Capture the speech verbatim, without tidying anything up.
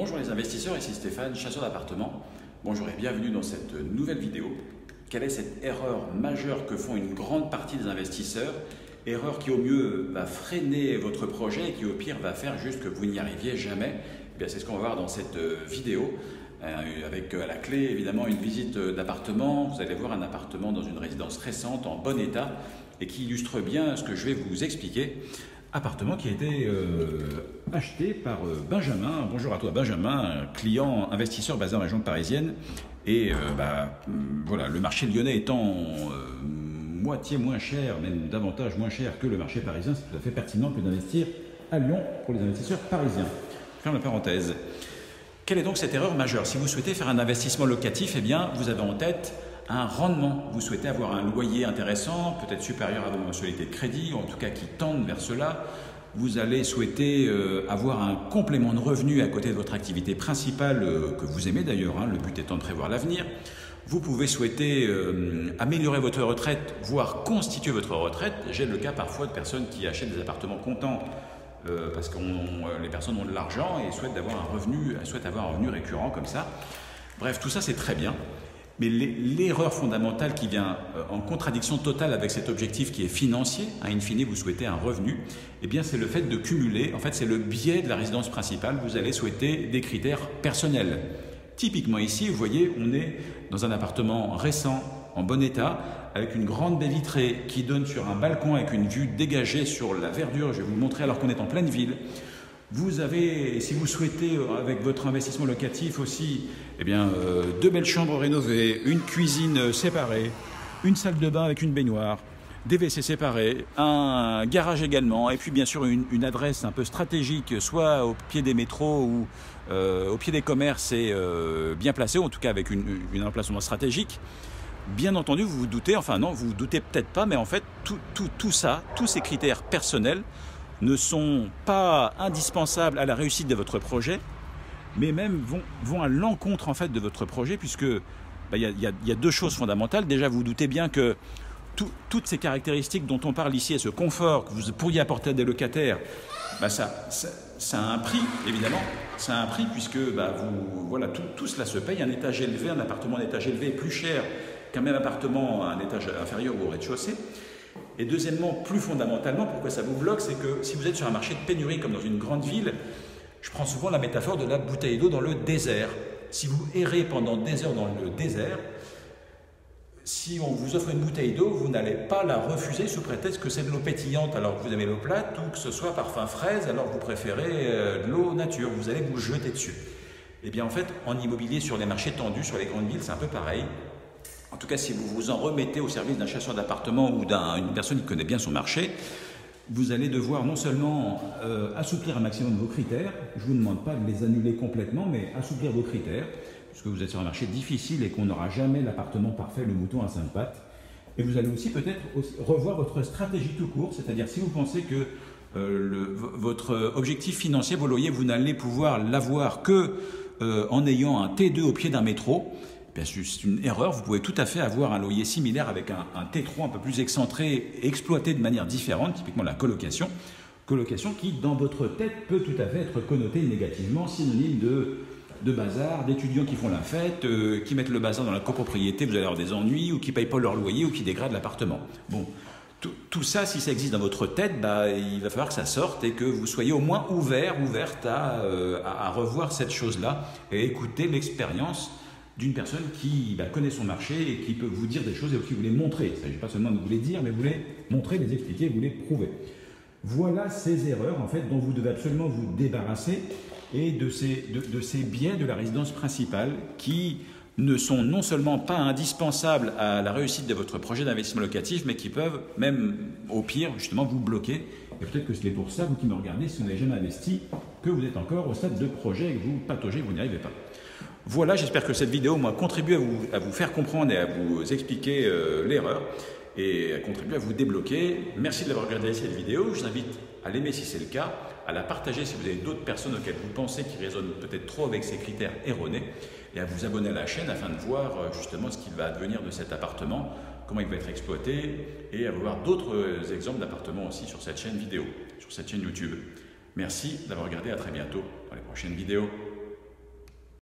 Bonjour les investisseurs, ici Stéphane, chasseur d'appartements. Bonjour et bienvenue dans cette nouvelle vidéo. Quelle est cette erreur majeure que font une grande partie des investisseurs? Erreur qui au mieux va freiner votre projet et qui au pire va faire juste que vous n'y arriviez jamais. Eh bien, c'est ce qu'on va voir dans cette vidéo. Avec à la clé évidemment une visite d'appartement, vous allez voir un appartement dans une résidence récente en bon état et qui illustre bien ce que je vais vous expliquer. Appartement qui a été euh, acheté par euh, Benjamin. Bonjour à toi Benjamin, client investisseur basé en région parisienne et euh, bah, voilà, le marché lyonnais étant euh, moitié moins cher, même davantage moins cher que le marché parisien, c'est tout à fait pertinent que d'investir à Lyon pour les investisseurs parisiens. Je ferme la parenthèse. Quelle est donc cette erreur majeure? Si vous souhaitez faire un investissement locatif, eh bien, vous avez en tête un rendement. Vous souhaitez avoir un loyer intéressant, peut-être supérieur à vos mensualités de crédit, ou en tout cas qui tendent vers cela. Vous allez souhaiter euh, avoir un complément de revenu à côté de votre activité principale, euh, que vous aimez d'ailleurs, hein, le but étant de prévoir l'avenir. Vous pouvez souhaiter euh, améliorer votre retraite, voire constituer votre retraite. J'ai le cas parfois de personnes qui achètent des appartements comptants. Euh, parce que les personnes ont de l'argent et souhaitent avoir un revenu, souhaitent avoir un revenu récurrent comme ça. Bref, tout ça c'est très bien. Mais l'erreur fondamentale qui vient en contradiction totale avec cet objectif qui est financier, hein, in fine vous souhaitez un revenu, eh bien c'est le fait de cumuler, en fait c'est le biais de la résidence principale, vous allez souhaiter des critères personnels. Typiquement ici, vous voyez, on est dans un appartement récent, en bon état, avec une grande baie vitrée qui donne sur un balcon avec une vue dégagée sur la verdure. Je vais vous le montrer alors qu'on est en pleine ville. Vous avez, si vous souhaitez, avec votre investissement locatif aussi, eh bien, euh, deux belles chambres rénovées, une cuisine séparée, une salle de bain avec une baignoire, des W C séparés, un garage également, et puis bien sûr une, une adresse un peu stratégique, soit au pied des métros ou euh, au pied des commerces et euh, bien placée, en tout cas avec une, une emplacement stratégique. Bien entendu, vous vous doutez, enfin non, vous vous doutez peut-être pas, mais en fait, tout, tout, tout ça, tous ces critères personnels ne sont pas indispensables à la réussite de votre projet, mais même vont, vont à l'encontre en fait de votre projet, puisque bah, y a, y a, y a deux choses fondamentales. Déjà, vous vous doutez bien que tout, toutes ces caractéristiques dont on parle ici et ce confort que vous pourriez apporter à des locataires, bah, ça, ça, ça a un prix, évidemment. Ça a un prix puisque bah, vous, voilà, tout, tout cela se paye. Un étage élevé, un appartement d'étage élevé est plus cher qu'un même appartement à un étage inférieur ou au rez-de-chaussée. Et deuxièmement, plus fondamentalement, pourquoi ça vous bloque, c'est que si vous êtes sur un marché de pénurie comme dans une grande ville, je prends souvent la métaphore de la bouteille d'eau dans le désert. Si vous errez pendant des heures dans le désert, si on vous offre une bouteille d'eau, vous n'allez pas la refuser sous prétexte que c'est de l'eau pétillante alors que vous aimez l'eau plate, ou que ce soit parfum fraise alors que vous préférez l'eau nature, vous allez vous jeter dessus. Et bien en fait, en immobilier, sur les marchés tendus, sur les grandes villes, c'est un peu pareil. En tout cas, si vous vous en remettez au service d'un chasseur d'appartements ou d'une un, personne qui connaît bien son marché, vous allez devoir non seulement euh, assouplir un maximum vos critères, je ne vous demande pas de les annuler complètement, mais assouplir vos critères, puisque vous êtes sur un marché difficile et qu'on n'aura jamais l'appartement parfait, le mouton à cinq pattes. Et vous allez aussi peut-être revoir votre stratégie tout court, c'est-à-dire si vous pensez que euh, le, votre objectif financier, vos loyers, vous n'allez pouvoir l'avoir que euh, en ayant un T deux au pied d'un métro, c'est une erreur, vous pouvez tout à fait avoir un loyer similaire avec un, un T trois un peu plus excentré, exploité de manière différente, typiquement la colocation. Colocation qui, dans votre tête, peut tout à fait être connotée négativement, synonyme de, de bazar, d'étudiants qui font la fête, euh, qui mettent le bazar dans la copropriété, vous allez avoir des ennuis, ou qui ne payent pas leur loyer, ou qui dégradent l'appartement. Bon, tout, tout ça, si ça existe dans votre tête, bah, il va falloir que ça sorte et que vous soyez au moins ouvert, ouverte à, euh, à, à revoir cette chose-là et écouter l'expérience d'une personne qui bah, connaît son marché et qui peut vous dire des choses et qui vous les montrer. Il ne s'agit pas seulement de vous les dire, mais vous les montrer, les expliquer, vous les prouver. Voilà ces erreurs en fait, dont vous devez absolument vous débarrasser et de ces, de, de ces biais de la résidence principale qui ne sont non seulement pas indispensables à la réussite de votre projet d'investissement locatif, mais qui peuvent même, au pire, justement vous bloquer. Et peut-être que c'est pour ça, vous qui me regardez, si vous n'avez jamais investi, que vous êtes encore au stade de projet et que vous pataugez, vous n'y arrivez pas. Voilà, j'espère que cette vidéo m'a contribué à vous, à vous faire comprendre et à vous expliquer euh, l'erreur et a contribué à vous débloquer. Merci de l'avoir regardé cette vidéo. Je vous invite à l'aimer si c'est le cas, à la partager si vous avez d'autres personnes auxquelles vous pensez qui résonnent peut-être trop avec ces critères erronés et à vous abonner à la chaîne afin de voir euh, justement ce qu'il va advenir de cet appartement, comment il va être exploité et à voir d'autres exemples d'appartements aussi sur cette chaîne vidéo, sur cette chaîne YouTube. Merci d'avoir regardé, à très bientôt dans les prochaines vidéos.